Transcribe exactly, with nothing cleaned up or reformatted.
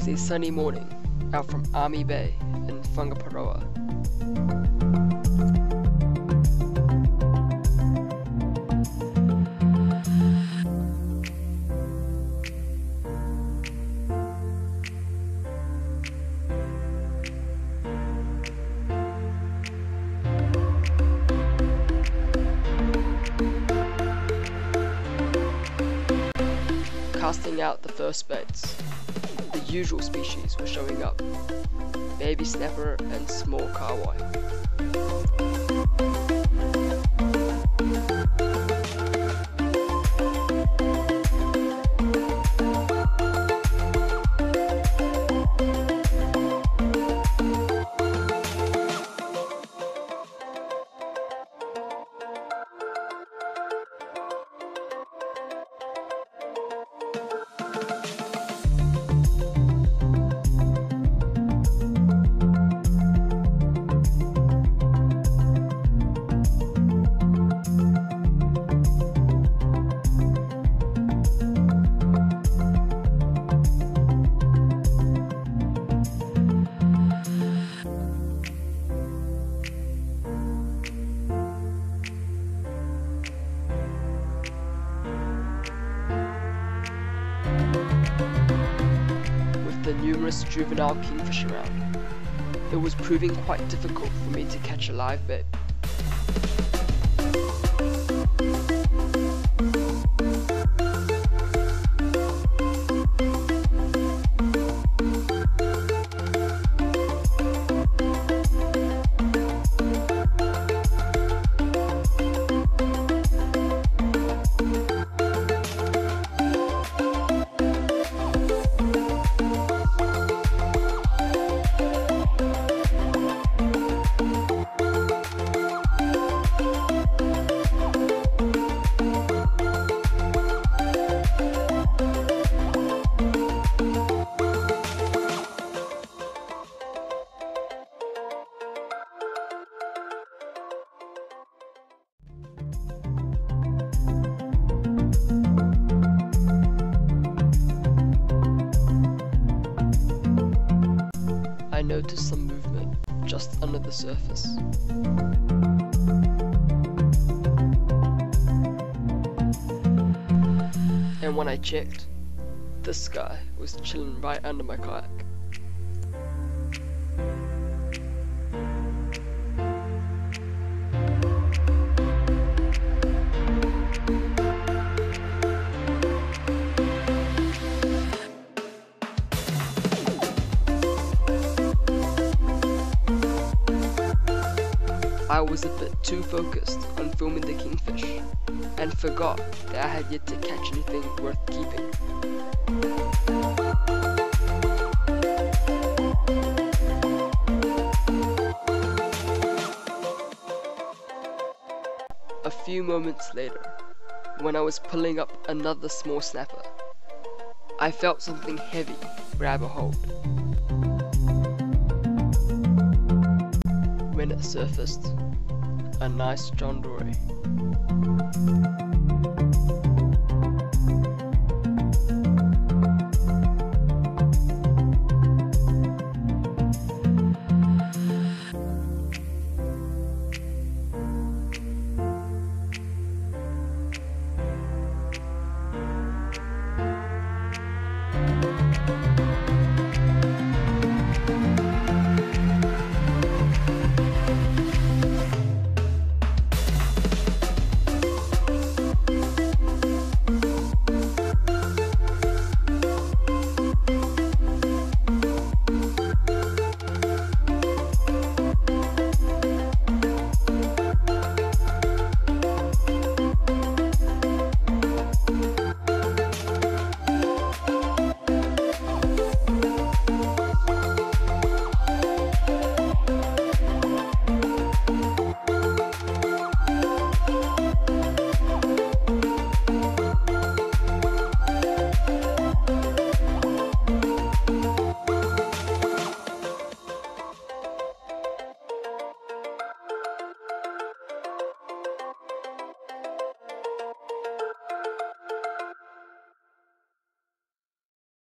was a sunny morning out from Army Bay in Whangaparoa. Casting out the first baits, the usual species were showing up, baby snapper and small kahawai. The numerous juvenile kingfish around, it was proving quite difficult for me to catch a live bait. I noticed some movement just under the surface. And when I checked, this guy was chilling right under my kayak. I was a bit too focused on filming the kingfish and forgot that I had yet to catch anything worth keeping. A few moments later, when I was pulling up another small snapper, I felt something heavy grab a hold. When it surfaced, a nice John Dory.